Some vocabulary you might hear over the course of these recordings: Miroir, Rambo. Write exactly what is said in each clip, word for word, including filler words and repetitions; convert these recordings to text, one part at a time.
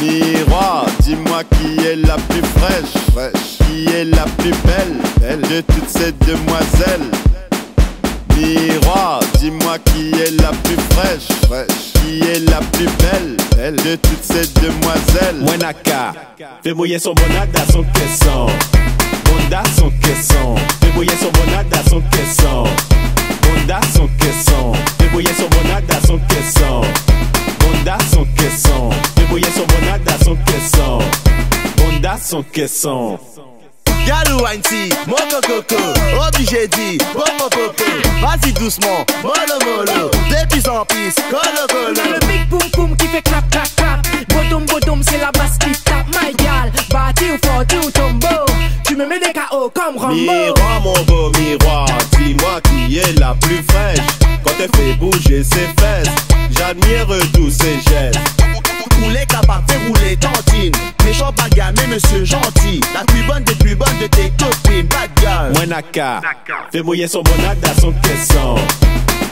Miroir, dis-moi qui est la plus fraîche, fraîche. Qui est la plus belle, belle de toutes ces demoiselles. Miroir, dis-moi qui est la plus fraîche, fraîche. Qui est la plus belle, belle de toutes ces demoiselles. Wenaka, fais bouillir son bonada, son caisson. Bonda, son caisson. Fais bouillir son bonada, son caisson. Bonda, son caisson. Fais bouillir son bonada, son caisson. Bonda, son caisson. Fais bouillir son bonada, son caisson. Bonda, son caisson. Galou Ainsi, mon coco, obligé dit, bon popo, vas-y doucement, mollo mollo, des pistes en piste, colo colo. C'est le big boom boom qui fait clap clap clap, bottom bottom c'est la basse qui tape, my gal, bâti ou forti ou tombeau, tu me mets des K O comme Rambo. Miroir mon beau miroir, dis-moi qui est la plus fraîche, quand elle fait bouger ses fesses, j'admire tous ses gestes. Rouler capable, fais rouler tantine. Méchant pas gamin, monsieur gentil. La plus bonne des plus bonnes de tes copines, bad girl. Mouenaka, fais mouiller son bonada, son caisson.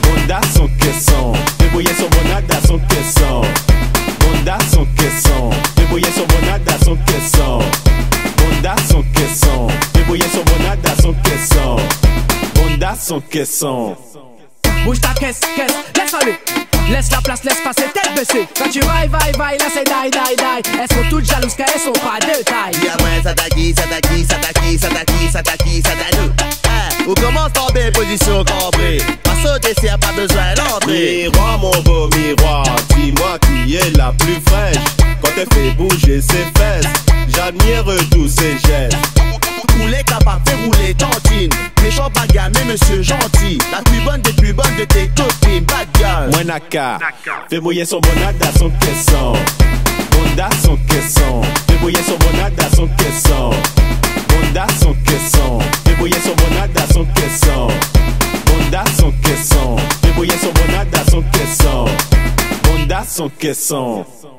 Bonda, son caisson. Fais mouiller son bonada, son caisson. Bonda, son caisson. Fais mouiller son bonada, son caisson. Bonda, son caisson. Fais mouiller son bonada, son caisson. Bonda, son caisson. Bouge ta caisse, caisse, laisse aller. Laisse la place, laisse passer, tête baissée. Quand tu vailles, vailles, vailles, là c'est die, die, die. Elles sont toutes jalouses car elles sont pas de taille. Diamant, ça t'acquis, ça t'acquis, ça t'acquis, ça t'acquis, ça t'acquis, ça t'acquis. On commence en belle position, cambrée. Pas sauter si y'a pas besoin d'entrer. Miroir, mon beau miroir, dis-moi qui est la plus fraîche. Quand elle fait bouger ses fesses, j'admire tous ses gestes. Rouler capable, fais rouler tantine. Méchant pas gamin, monsieur gentil. La plus bonne des plus bonnes de tes copines, bad girl. Mouenaka, fais mouiller son bonada, son caisson. Bonda, son caisson. Fais mouiller son bonada, son caisson. Bonda, son caisson. Fais mouiller son bonada, son caisson. Bonda, son caisson. Fais mouiller son bonada, son caisson. Bonda, son caisson.